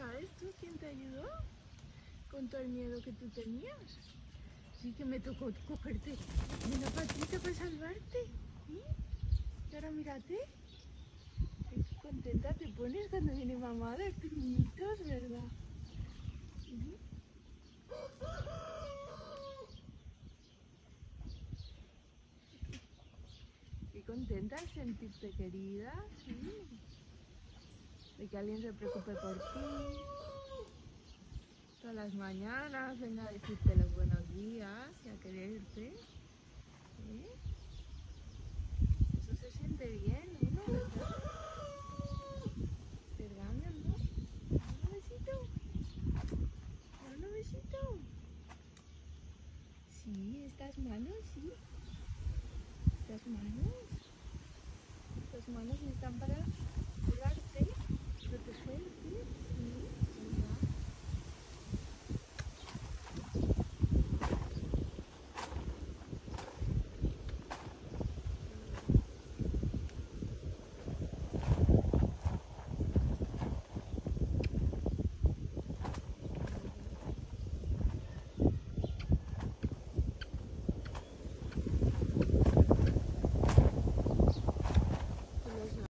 ¿Sabes tú quién te ayudó con todo el miedo que tú tenías? Sí, que me tocó cogerte de la patita para salvarte. ¿Sí? Y ahora mírate. Qué contenta te pones cuando viene mamá de pequeñitos, ¿verdad? ¿Sí? Qué contenta al sentirte querida, ¿sí? De que alguien se preocupe por ti. Todas las mañanas venga a decirte los buenos días y a quererte. ¿Sí? Eso se siente bien, ¿no? ¿Verdad? ¿Verdad, mi amor? Dame un besito. Dame un besito. Sí, estas manos, sí. Estas manos. Estas manos están para...